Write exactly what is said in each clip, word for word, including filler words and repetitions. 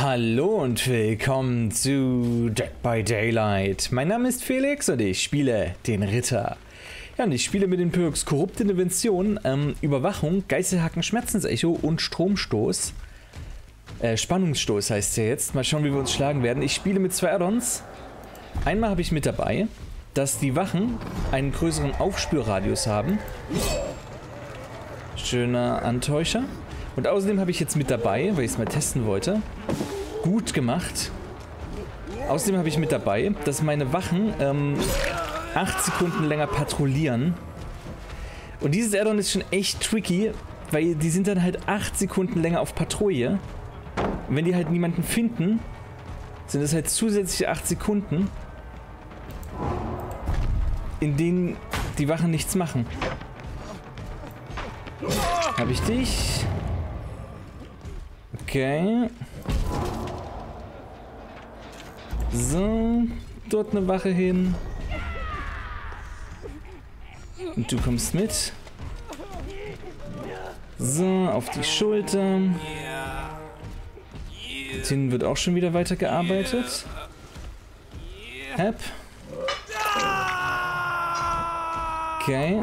Hallo und willkommen zu Dead by Daylight. Mein Name ist Felix und ich spiele den Ritter. Ja, und ich spiele mit den Perks Korrupte Intervention, ähm, Überwachung, Geißelhaken, Schmerzensecho und Stromstoß. Äh, Spannungsstoß heißt der jetzt. Mal schauen, wie wir uns schlagen werden. Ich spiele mit zwei Addons. Einmal habe ich mit dabei, dass die Wachen einen größeren Aufspürradius haben. Schöner Antäuscher. Und außerdem habe ich jetzt mit dabei, weil ich es mal testen wollte, gut gemacht. Außerdem habe ich mit dabei, dass meine Wachen ähm, acht Sekunden länger patrouillieren. Und dieses Addon ist schon echt tricky, weil die sind dann halt acht Sekunden länger auf Patrouille. Und wenn die halt niemanden finden, sind das halt zusätzliche acht Sekunden, in denen die Wachen nichts machen. Habe ich dich? Okay. So, dort eine Wache hin. Und du kommst mit. So, auf die Schulter. Und hin wird auch schon wieder weitergearbeitet. Hep. Okay.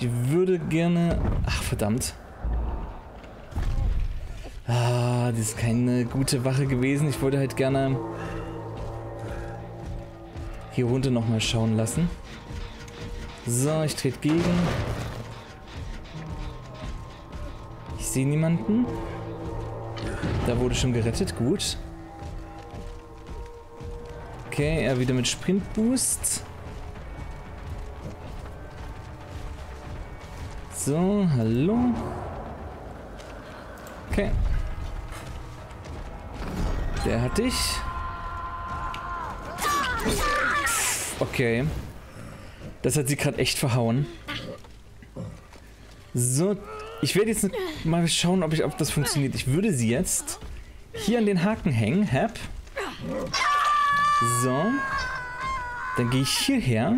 Ich würde gerne... Ach, verdammt. Ah, das ist keine gute Wache gewesen. Ich wollte halt gerne hier runter nochmal schauen lassen. So, ich trete gegen. Ich sehe niemanden. Da wurde schon gerettet, gut. Okay, er wieder mit Sprintboost. So, hallo. Okay. Der hat dich. Okay. Das hat sie gerade echt verhauen. So, ich werde jetzt mal schauen, ob ich ob das funktioniert. Ich würde sie jetzt hier an den Haken hängen. Hab. So. Dann gehe ich hierher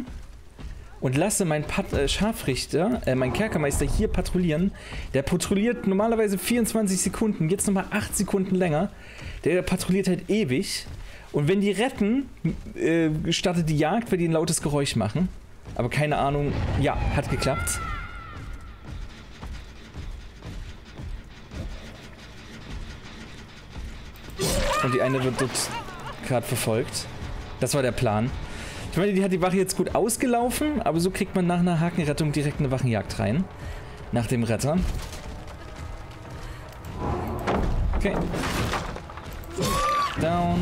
und lasse meinen Pat äh, Scharfrichter, äh, meinen Kerkermeister hier patrouillieren. Der patrouilliert normalerweise vierundzwanzig Sekunden, jetzt nochmal acht Sekunden länger. Der patrouilliert halt ewig. Und wenn die retten, äh, startet die Jagd, weil die ein lautes Geräusch machen. Aber keine Ahnung, ja, hat geklappt. Und die eine wird dort gerade verfolgt. Das war der Plan. Ich meine, die hat die Wache jetzt gut ausgelaufen, aber so kriegt man nach einer Hakenrettung direkt eine Wachenjagd rein. Nach dem Retter. Okay. Down.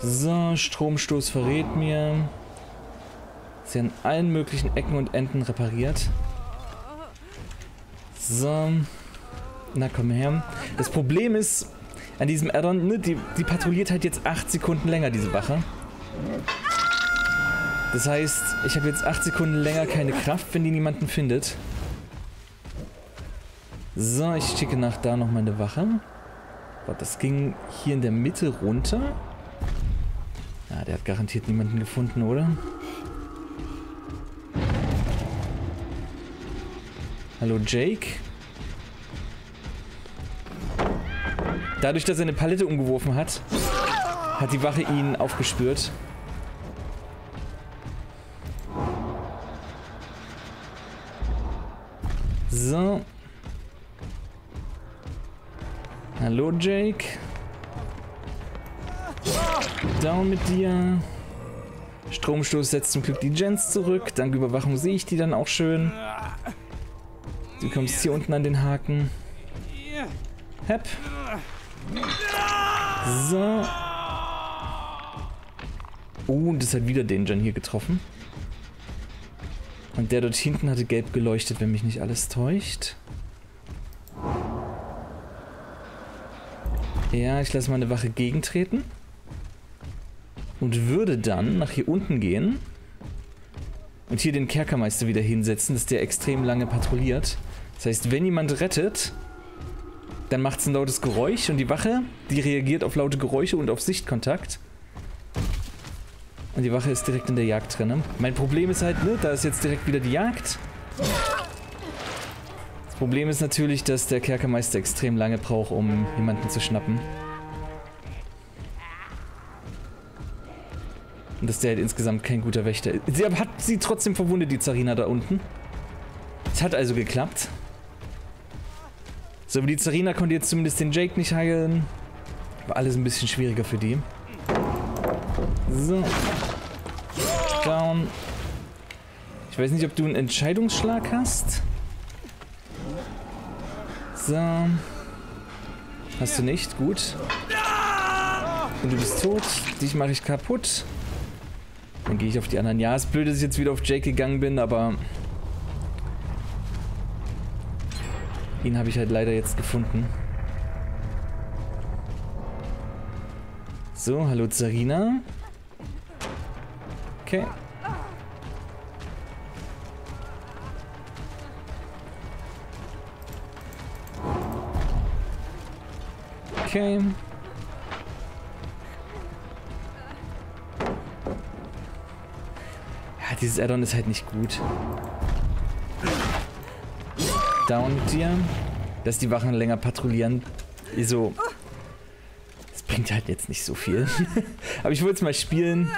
So, Stromstoß verrät mir. Ist ja an allen möglichen Ecken und Enden repariert. So. Na, komm her. Das Problem ist, an diesem Addon, ne, die, die patrouilliert halt jetzt acht Sekunden länger, diese Wache. Das heißt, ich habe jetzt acht Sekunden länger keine Kraft, wenn die niemanden findet. So, ich schicke nach da noch meine Wache. Boah, das ging hier in der Mitte runter. Ja, der hat garantiert niemanden gefunden, oder? Hallo, Jake. Dadurch, dass er eine Palette umgeworfen hat, hat die Wache ihn aufgespürt. So. Hallo, Jake. Down mit dir. Stromstoß setzt zum Glück die Gens zurück. Dank Überwachung sehe ich die dann auch schön. Du kommst hier unten an den Haken. Hep. So. Oh, und das hat wieder den Jan hier getroffen. Und der dort hinten hatte gelb geleuchtet, wenn mich nicht alles täuscht. Ja, ich lasse meine Wache gegentreten. Und würde dann nach hier unten gehen. Und hier den Kerkermeister wieder hinsetzen, dass der extrem lange patrouilliert. Das heißt, wenn jemand rettet, dann macht es ein lautes Geräusch und die Wache, die reagiert auf laute Geräusche und auf Sichtkontakt. Und die Wache ist direkt in der Jagd drin. Mein Problem ist halt, ne, da ist jetzt direkt wieder die Jagd. Jetzt Problem ist natürlich, dass der Kerkermeister extrem lange braucht, um jemanden zu schnappen. Und dass der halt insgesamt kein guter Wächter ist. Sie hat sie trotzdem verwundet, die Zarina da unten. Es hat also geklappt. So, aber die Zarina konnte jetzt zumindest den Jake nicht hageln. War alles ein bisschen schwieriger für die. So. Down. Ich weiß nicht, ob du einen Entscheidungsschlag hast. So. Hast du nicht? Gut. Und du bist tot. Dich mache ich kaputt. Dann gehe ich auf die anderen. Ja, es ist blöd, dass ich jetzt wieder auf Jake gegangen bin, aber... ihn habe ich halt leider jetzt gefunden. So, hallo Zarina. Okay. Okay. Ja, dieses Addon ist halt nicht gut. Down mit dir. Dass die Wachen länger patrouillieren. So. Das bringt halt jetzt nicht so viel. Aber ich wollte es mal spielen.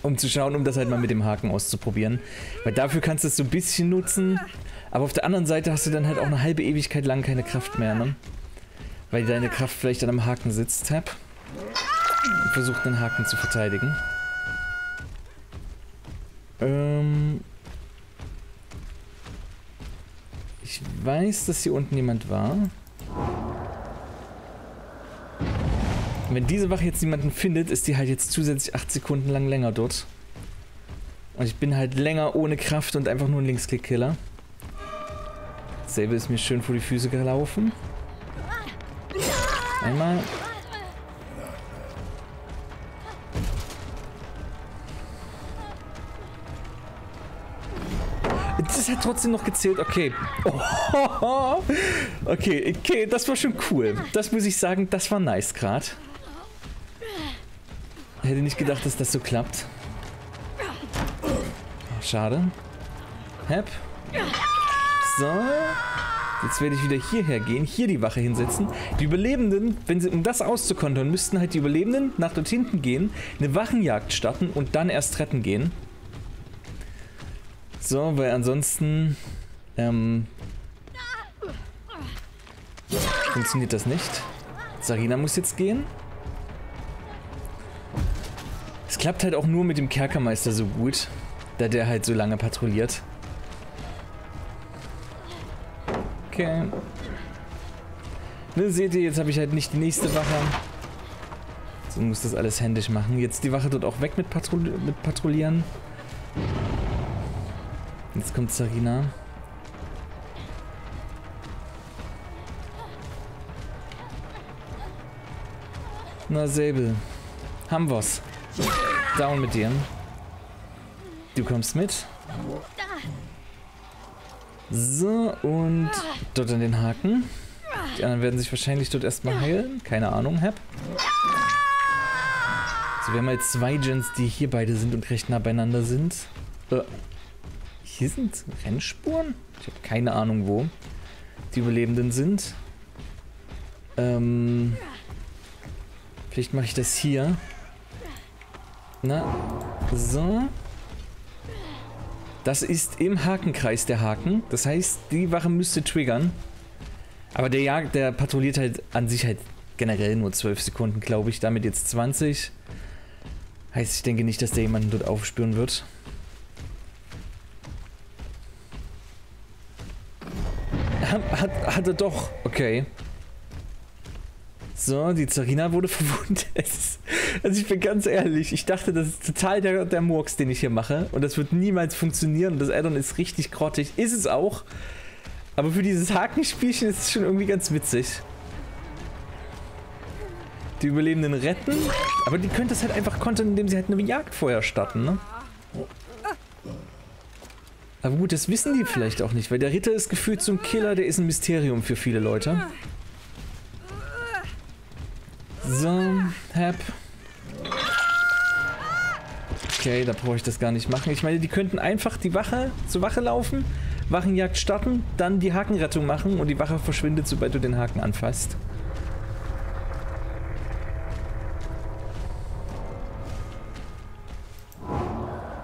Um zu schauen, um das halt mal mit dem Haken auszuprobieren. Weil dafür kannst du es so ein bisschen nutzen. Aber auf der anderen Seite hast du dann halt auch eine halbe Ewigkeit lang keine Kraft mehr, ne? Weil deine Kraft vielleicht an einem Haken sitzt, Tab. Und versucht, den Haken zu verteidigen. Ähm... Ich weiß, dass hier unten jemand war. Wenn diese Wache jetzt niemanden findet, ist die halt jetzt zusätzlich acht Sekunden lang länger dort. Und ich bin halt länger ohne Kraft und einfach nur ein Linksklick-Killer. Dasselbe ist mir schön vor die Füße gelaufen. Einmal. Das hat trotzdem noch gezählt, okay. Oh. Okay, okay, das war schon cool. Das muss ich sagen, das war nice gerade. Hätte nicht gedacht, dass das so klappt. Schade. Hep. So. Jetzt werde ich wieder hierher gehen, hier die Wache hinsetzen. Die Überlebenden, wenn sie, um das auszukontern, müssten halt die Überlebenden nach dort hinten gehen, eine Wachenjagd starten und dann erst retten gehen. So, weil ansonsten ähm, funktioniert das nicht. Zarina muss jetzt gehen. Es klappt halt auch nur mit dem Kerkermeister so gut, da der halt so lange patrouilliert. Okay. Ne, seht ihr, jetzt habe ich halt nicht die nächste Wache. So muss das alles händisch machen. Jetzt die Wache dort auch weg mit, Patrouille, mit Patrouillieren. Jetzt kommt Zarina. Na, Säbel. Haben wir's. Down mit dir. Du kommst mit. So, und dort an den Haken. Die anderen werden sich wahrscheinlich dort erstmal heilen. Keine Ahnung, Hab. So, wir haben halt zwei Gens, die hier beide sind und recht nah beieinander sind. Äh. Hier sind Rennspuren? Ich habe keine Ahnung, wo die Überlebenden sind. Ähm, vielleicht mache ich das hier. Na, so. Das ist im Hakenkreis der Haken. Das heißt, die Wache müsste triggern. Aber der Jagd, der patrouilliert halt an sich halt generell nur zwölf Sekunden, glaube ich. Damit jetzt zwanzig. Heißt, ich denke nicht, dass der jemanden dort aufspüren wird. Hat, hat er doch. Okay. So, die Zarina wurde verwundet. Also ich bin ganz ehrlich, ich dachte, das ist total der, der Murks, den ich hier mache. Und das wird niemals funktionieren. Und das Addon ist richtig grottig. Ist es auch. Aber für dieses Hakenspielchen ist es schon irgendwie ganz witzig. Die Überlebenden retten. Aber die können das halt einfach kontern, indem sie halt eine Jagd vorher starten, ne? Aber gut, das wissen die vielleicht auch nicht, weil der Ritter ist gefühlt zum Killer, der ist ein Mysterium für viele Leute. So, Hab. Okay, da brauche ich das gar nicht machen. Ich meine, die könnten einfach die Wache zur Wache laufen Wachenjagd starten, dann die Hakenrettung machen und die Wache verschwindet, sobald du den Haken anfasst.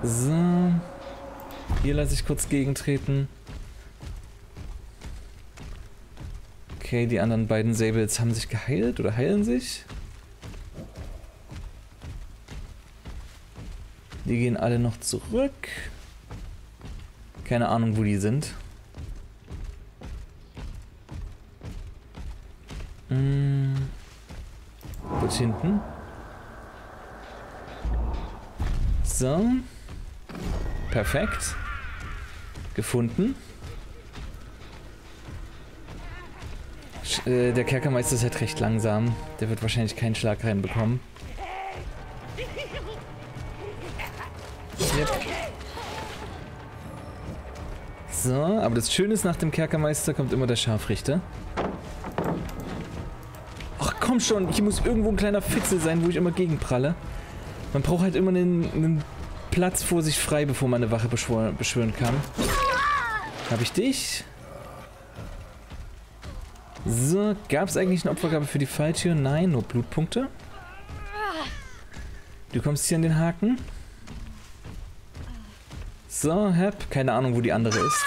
So. Hier lasse ich kurz gegentreten. Okay, die anderen beiden Sables haben sich geheilt oder heilen sich. Die gehen alle noch zurück. Keine Ahnung, wo die sind. Hm. Dort hinten. So. Perfekt. Gefunden. Sch äh, der Kerkermeister ist halt recht langsam. Der wird wahrscheinlich keinen Schlag reinbekommen. So, aber das Schöne ist, nach dem Kerkermeister kommt immer der Scharfrichter. Ach komm schon, hier muss irgendwo ein kleiner Fitzel sein, wo ich immer gegenpralle. Man braucht halt immer einen, einen Platz vor sich frei, bevor man eine Wache beschwören, beschwören kann. Hab ich dich? So, gab es eigentlich eine Opfergabe für die Falltür? Nein, nur Blutpunkte. Du kommst hier an den Haken. So, hab keine Ahnung, wo die andere ist.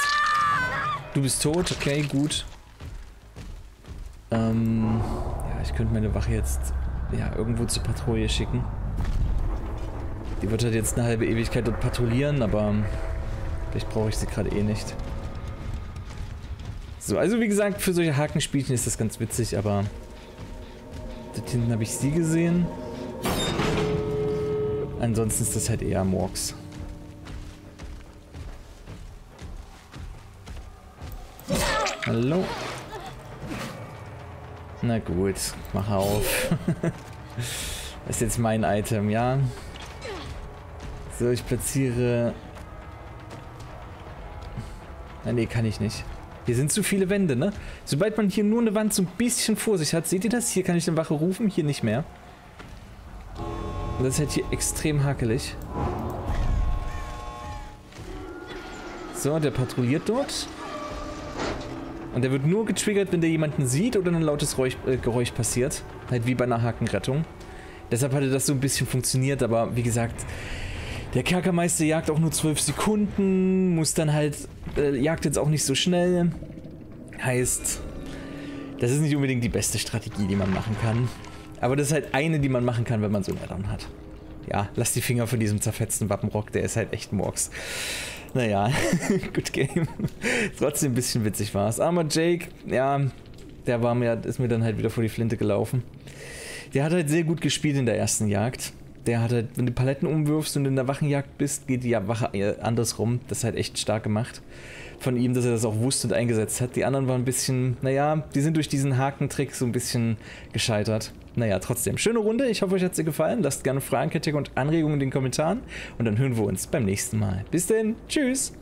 Du bist tot, okay, gut. Ähm, ja, ich könnte meine Wache jetzt, ja, irgendwo zur Patrouille schicken. Die wird halt jetzt eine halbe Ewigkeit dort patrouillieren, aber vielleicht brauche ich sie gerade eh nicht. So, also wie gesagt, für solche Hakenspielchen ist das ganz witzig, aber dort hinten habe ich sie gesehen. Ansonsten ist das halt eher Murks. Hallo. Na gut, mach auf. Das ist jetzt mein Item, ja. So, ich platziere... Ah, nee, kann ich nicht. Hier sind zu viele Wände, ne? Sobald man hier nur eine Wand so ein bisschen vor sich hat, seht ihr das? Hier kann ich eine Wache rufen, hier nicht mehr. Und das ist halt hier extrem hakelig. So, der patrouilliert dort. Und der wird nur getriggert, wenn der jemanden sieht oder ein lautes Räusch, äh, Geräusch passiert. Halt wie bei einer Hakenrettung. Deshalb hatte das so ein bisschen funktioniert, aber wie gesagt, der Kerkermeister jagt auch nur zwölf Sekunden, muss dann halt, äh, jagt jetzt auch nicht so schnell. Heißt, das ist nicht unbedingt die beste Strategie, die man machen kann. Aber das ist halt eine, die man machen kann, wenn man so einen Addon hat. Ja, lass die Finger von diesem zerfetzten Wappenrock, der ist halt echt Murks. Naja, good game. Trotzdem ein bisschen witzig war es. Aber Jake, ja, der war mir, ist mir dann halt wieder vor die Flinte gelaufen. Der hat halt sehr gut gespielt in der ersten Jagd. Der hat halt, wenn du Paletten umwirfst und in der Wachenjagd bist, geht die Wache andersrum. Das ist halt echt stark gemacht von ihm, dass er das auch wusste und eingesetzt hat. Die anderen waren ein bisschen, naja, die sind durch diesen Hakentrick so ein bisschen gescheitert. Naja, trotzdem, schöne Runde. Ich hoffe, euch hat sie gefallen. Lasst gerne Fragen, Kritik und Anregungen in den Kommentaren. Und dann hören wir uns beim nächsten Mal. Bis denn, tschüss!